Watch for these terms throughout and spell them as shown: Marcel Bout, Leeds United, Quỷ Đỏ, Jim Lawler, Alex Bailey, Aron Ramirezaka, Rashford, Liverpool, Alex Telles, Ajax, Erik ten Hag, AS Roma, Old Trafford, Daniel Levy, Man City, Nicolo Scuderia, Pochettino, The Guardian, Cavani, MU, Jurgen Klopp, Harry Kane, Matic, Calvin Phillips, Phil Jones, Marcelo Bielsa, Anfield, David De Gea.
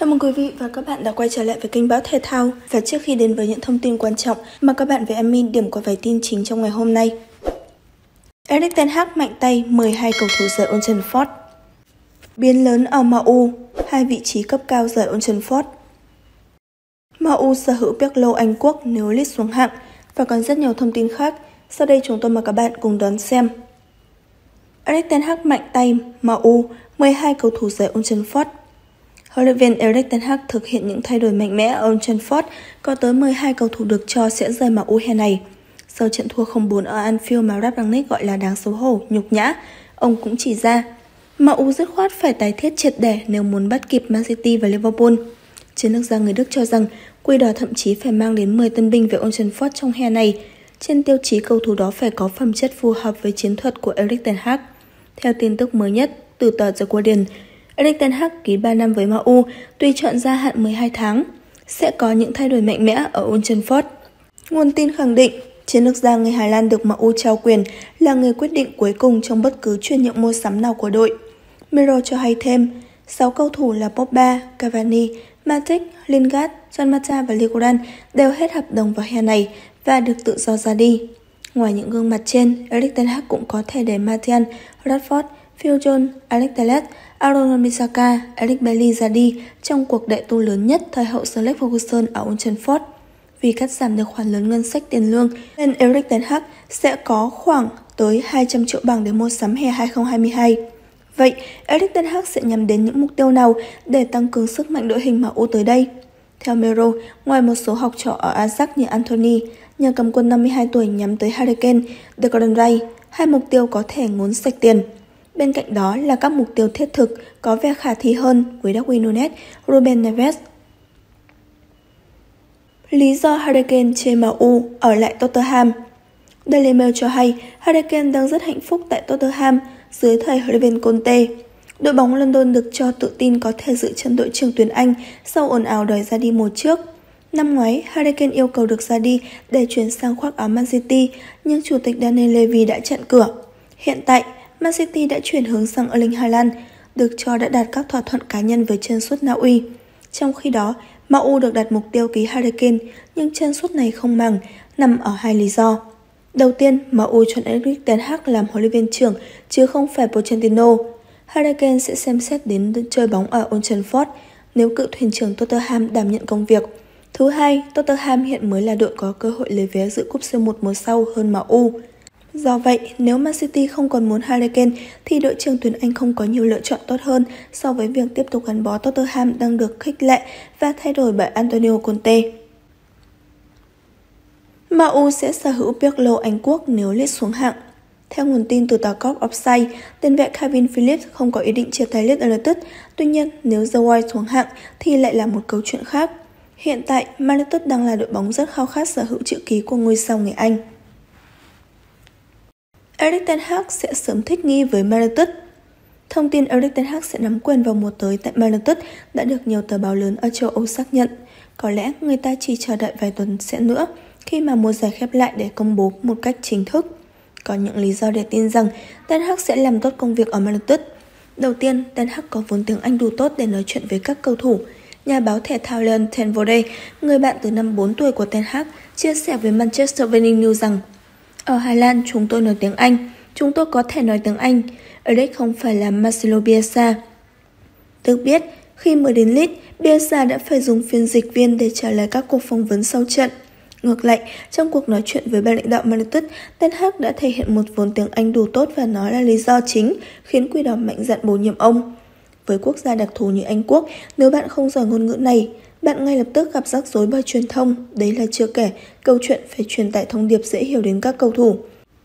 Chào mừng quý vị và các bạn đã quay trở lại với kênh Báo Thể Thao. Và trước khi đến với những thông tin quan trọng mà các bạn về MU điểm qua vài tin chính trong ngày hôm nay. Erik ten Hag mạnh tay 12 cầu thủ rời Old Trafford. Biến lớn ở MU, hai vị trí cấp cao rời Old Trafford. MU sở hữu Pirlo Anh Quốc nếu Leeds xuống hạng và còn rất nhiều thông tin khác. Sau đây chúng tôi mời các bạn cùng đón xem. Erik ten Hag mạnh tay MU, 12 cầu thủ rời Old Trafford. Huấn luyện viên Erik ten Hag thực hiện những thay đổi mạnh mẽ ở Old Trafford, có tới 12 cầu thủ được cho sẽ rời MU hè này. Sau trận thua 0-4 ở Anfield mà Ralf Rangnick gọi là đáng xấu hổ, nhục nhã, ông cũng chỉ ra MU dứt khoát phải tái thiết triệt để nếu muốn bắt kịp Man City và Liverpool. Chiến lược gia người Đức cho rằng Quỷ Đỏ thậm chí phải mang đến 10 tân binh về Old Trafford trong hè này. Trên tiêu chí cầu thủ đó phải có phẩm chất phù hợp với chiến thuật của Erik ten Hag. Theo tin tức mới nhất từ tờ The Guardian, Erik ten Hag ký 3 năm với MU, tuy chọn gia hạn 12 tháng, sẽ có những thay đổi mạnh mẽ ở Old Trafford. Nguồn tin khẳng định, chiến lược gia người Hà Lan được MU trao quyền là người quyết định cuối cùng trong bất cứ chuyển nhượng mua sắm nào của đội. Miro cho hay thêm, 6 cầu thủ là Pogba, Cavani, Matic, Lingard, Juan Mata và Lingard đều hết hợp đồng vào hè này và được tự do ra đi. Ngoài những gương mặt trên, Erik ten Hag cũng có thể để Martial, Rashford, Phil Jones, Alex Telles, Aron Ramirezaka, Alex Bailey ra đi trong cuộc đại tu lớn nhất thời hậu Sir Alex Ferguson ở Old Trafford. Vì cắt giảm được khoản lớn ngân sách tiền lương, nên Erik ten Hag sẽ có khoảng tới 200 triệu bảng để mua sắm hè 2022. Vậy, Erik ten Hag sẽ nhắm đến những mục tiêu nào để tăng cường sức mạnh đội hình MU tới đây? Theo Mero, ngoài một số học trò ở Ajax như Anthony, nhà cầm quân 52 tuổi nhắm tới Harry Kane, The Guardian, hai mục tiêu có thể ngốn sạch tiền. Bên cạnh đó là các mục tiêu thiết thực có vẻ khả thi hơn với Darwin Núñez, Ruben Neves. Lý do Harry Kane chê MU ở lại Tottenham. Daily Mail cho hay Harry Kane đang rất hạnh phúc tại Tottenham dưới thầy huấn luyện viên Conte. Đội bóng London được cho tự tin có thể giữ chân đội trưởng tuyến Anh sau ồn ào đòi ra đi mùa trước. Năm ngoái, Harry Kane yêu cầu được ra đi để chuyển sang khoác áo Man City, nhưng chủ tịch Daniel Levy đã chặn cửa. Hiện tại, Man City đã chuyển hướng sang Erling Haaland, được cho đã đạt các thỏa thuận cá nhân với chân sút Na Uy. Trong khi đó, MU được đặt mục tiêu ký Harry Kane, nhưng chân sút này không màng, nằm ở hai lý do. Đầu tiên, MU chọn Erik ten Hag làm huấn luyện viên trưởng, chứ không phải Pochettino. Harry Kane sẽ xem xét đến chơi bóng ở Old Trafford nếu cựu thuyền trưởng Tottenham đảm nhận công việc. Thứ hai, Tottenham hiện mới là đội có cơ hội lấy vé dự cúp C1 mùa sau hơn MU. Do vậy, nếu Man City không còn muốn Harry Kane thì đội trưởng tuyển Anh không có nhiều lựa chọn tốt hơn so với việc tiếp tục gắn bó Tottenham đang được khích lệ và thay đổi bởi Antonio Conte. MU sẽ sở hữu Pirlo Anh Quốc nếu Leeds xuống hạng. Theo nguồn tin từ tờ Corp Offside, tiền vệ Calvin Phillips không có ý định chia tay Leeds United, tuy nhiên nếu The White xuống hạng thì lại là một câu chuyện khác. Hiện tại, Man United đang là đội bóng rất khao khát sở hữu chữ ký của ngôi sao người Anh. Erik ten Hag sẽ sớm thích nghi với Man United. Thông tin Erik ten Hag sẽ nắm quyền vào mùa tới tại Man United đã được nhiều tờ báo lớn ở châu Âu xác nhận. Có lẽ người ta chỉ chờ đợi vài tuần sẽ nữa khi mà mùa giải khép lại để công bố một cách chính thức. Có những lý do để tin rằng ten Hag sẽ làm tốt công việc ở Man United. Đầu tiên, ten Hag có vốn tiếng Anh đủ tốt để nói chuyện với các cầu thủ. Nhà báo thể thao Erik ten Hag, người bạn từ năm 4 tuổi của ten Hag, chia sẻ với Manchester Evening News rằng ở Hà Lan chúng tôi nói tiếng Anh, chúng tôi có thể nói tiếng Anh, ở đây không phải là Marcelo Bielsa. Được biết, khi mới đến Leeds, Bielsa đã phải dùng phiên dịch viên để trả lời các cuộc phỏng vấn sau trận. Ngược lại, trong cuộc nói chuyện với ban lãnh đạo Man United, ten Hag đã thể hiện một vốn tiếng Anh đủ tốt và nó là lý do chính khiến Quỷ Đỏ mạnh dạn bổ nhiệm ông. Với quốc gia đặc thù như Anh Quốc, nếu bạn không giỏi ngôn ngữ này, bạn ngay lập tức gặp rắc rối bởi truyền thông. Đấy là chưa kể câu chuyện phải truyền tải thông điệp dễ hiểu đến các cầu thủ.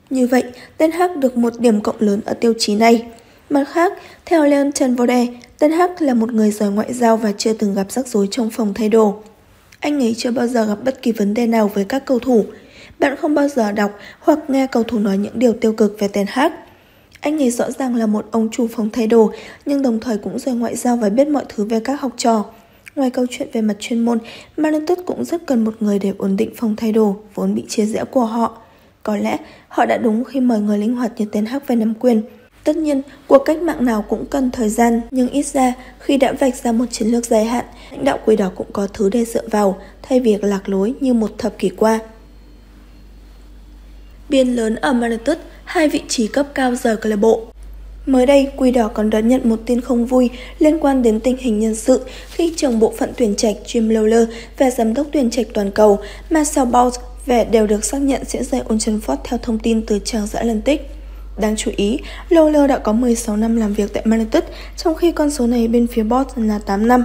Như vậy, ten Hag được một điểm cộng lớn ở tiêu chí này. Mặt khác, theo Erik ten Hag, ten Hag là một người giỏi ngoại giao và chưa từng gặp rắc rối trong phòng thay đồ. Anh ấy chưa bao giờ gặp bất kỳ vấn đề nào với các cầu thủ. Bạn không bao giờ đọc hoặc nghe cầu thủ nói những điều tiêu cực về ten Hag. Anh ấy rõ ràng là một ông chủ phòng thay đồ, nhưng đồng thời cũng giỏi ngoại giao và biết mọi thứ về các học trò. Ngoài câu chuyện về mặt chuyên môn, Man United cũng rất cần một người để ổn định phòng thay đồ, vốn bị chia rẽ của họ. Có lẽ họ đã đúng khi mời người linh hoạt như ten Hag về nắm quyền. Tất nhiên, cuộc cách mạng nào cũng cần thời gian, nhưng ít ra khi đã vạch ra một chiến lược dài hạn, lãnh đạo Quỷ Đỏ cũng có thứ để dựa vào, thay việc lạc lối như một thập kỷ qua. Biên lớn ở Manchester, hai vị trí cấp cao rời câu lạc bộ. Mới đây, Quỷ Đỏ còn đón nhận một tin không vui liên quan đến tình hình nhân sự khi trưởng bộ phận tuyển trạch Jim Lawler và giám đốc tuyển trạch toàn cầu Marcel Bout về đều được xác nhận sẽ rời Old Trafford theo thông tin từ trang The Atlantic. Đáng chú ý, Lawler đã có 16 năm làm việc tại Man United, trong khi con số này bên phía Bout là 8 năm.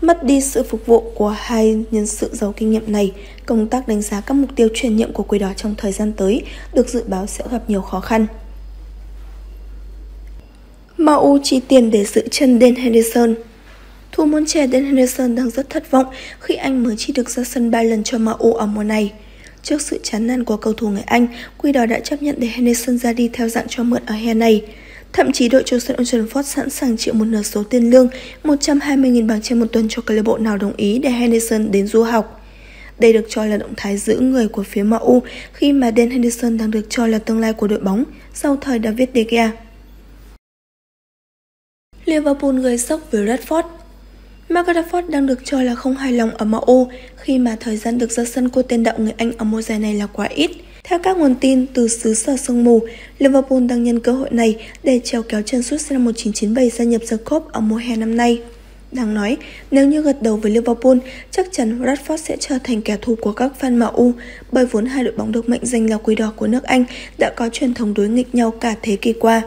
Mất đi sự phục vụ của hai nhân sự giàu kinh nghiệm này, công tác đánh giá các mục tiêu chuyển nhượng của Quỷ Đỏ trong thời gian tới được dự báo sẽ gặp nhiều khó khăn. MU chi tiền để giữ chân Dean Henderson. Thủ môn trẻ Dean Henderson đang rất thất vọng khi anh mới chỉ được ra sân 3 lần cho MU ở mùa này. Trước sự chán nản của cầu thủ người Anh, Quỷ Đỏ đã chấp nhận để Henderson ra đi theo dạng cho mượn ở hè này. Thậm chí đội chủ sân Old Trafford sẵn sàng chịu một nửa số tiền lương 120.000 bảng trên một tuần cho câu lạc bộ nào đồng ý để Henderson đến du học. Đây được cho là động thái giữ người của phía MU khi mà Dean Henderson đang được cho là tương lai của đội bóng sau thời David De Gea. Liverpool gây sốc với Rashford. Marcus Rashford đang được cho là không hài lòng ở MU khi mà thời gian được ra sân của tiền đạo người Anh ở mùa giải này là quá ít. Theo các nguồn tin từ xứ sở sương mù, Liverpool đang nhân cơ hội này để trèo kéo chân sút sinh năm 1997 gia nhập The Club ở mùa hè năm nay. Đáng nói, nếu như gật đầu với Liverpool, chắc chắn Rashford sẽ trở thành kẻ thù của các fan MU, bởi vốn hai đội bóng được mệnh danh là Quỷ Đỏ của nước Anh đã có truyền thống đối nghịch nhau cả thế kỷ qua.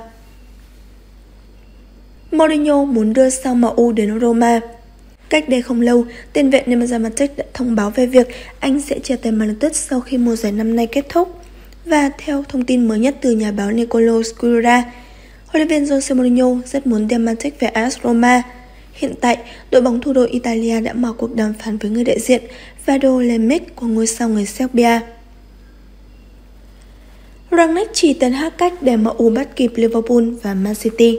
Mourinho muốn đưa sao MU đến Roma. Cách đây không lâu, tiền vệ Nemanja Matic đã thông báo về việc anh sẽ chia tay Man United sau khi mùa giải năm nay kết thúc. Và theo thông tin mới nhất từ nhà báo Nicolo Scuderia, huấn luyện viên Jose Mourinho rất muốn đem Matic về AS Roma. Hiện tại, đội bóng thủ đô Italia đã mở cuộc đàm phán với người đại diện Vlado Lemic của ngôi sao người Serbia. Rangnick chỉ Ten Hag cách để MU bắt kịp Liverpool và Man City.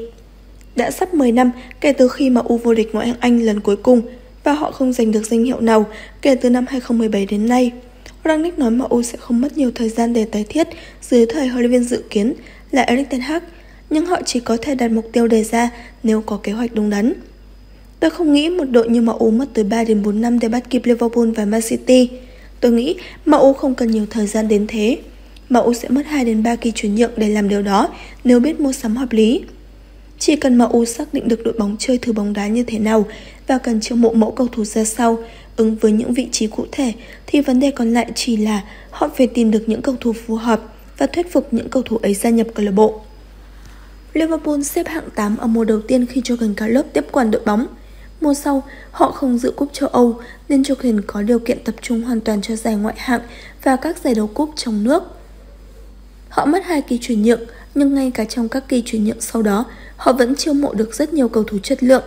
Đã sắp 10 năm kể từ khi MU vô địch ngoại hạng Anh lần cuối cùng và họ không giành được danh hiệu nào kể từ năm 2017 đến nay. Rangnick nói MU sẽ không mất nhiều thời gian để tái thiết dưới thời huấn luyện viên dự kiến là Erik ten Hag, nhưng họ chỉ có thể đặt mục tiêu đề ra nếu có kế hoạch đúng đắn. Tôi không nghĩ một đội như MU mất tới 3 đến 4 năm để bắt kịp Liverpool và Man City. Tôi nghĩ MU không cần nhiều thời gian đến thế. MU sẽ mất 2 đến 3 kỳ chuyển nhượng để làm điều đó nếu biết mua sắm hợp lý. Chỉ cần MU xác định được đội bóng chơi thử bóng đá như thế nào và cần chiêu mộ mẫu cầu thủ ra sao, ứng với những vị trí cụ thể, thì vấn đề còn lại chỉ là họ phải tìm được những cầu thủ phù hợp và thuyết phục những cầu thủ ấy gia nhập câu lạc bộ. Liverpool xếp hạng 8 ở mùa đầu tiên khi Jurgen Klopp tiếp quản đội bóng. Mùa sau, họ không dự cúp châu Âu nên Jurgen có điều kiện tập trung hoàn toàn cho giải ngoại hạng và các giải đấu cúp trong nước. Họ mất 2 kỳ chuyển nhượng, nhưng ngay cả trong các kỳ chuyển nhượng sau đó, họ vẫn chiêu mộ được rất nhiều cầu thủ chất lượng.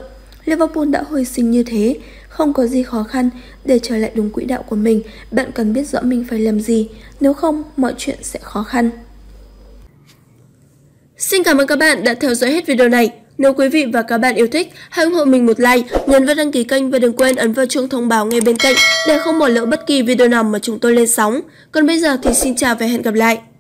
Liverpool đã hồi sinh như thế, không có gì khó khăn. Để trở lại đúng quỹ đạo của mình, bạn cần biết rõ mình phải làm gì, nếu không mọi chuyện sẽ khó khăn. Xin cảm ơn các bạn đã theo dõi hết video này. Nếu quý vị và các bạn yêu thích, hãy ủng hộ mình một like, nhấn vào đăng ký kênh và đừng quên ấn vào chuông thông báo ngay bên cạnh để không bỏ lỡ bất kỳ video nào mà chúng tôi lên sóng. Còn bây giờ thì xin chào và hẹn gặp lại.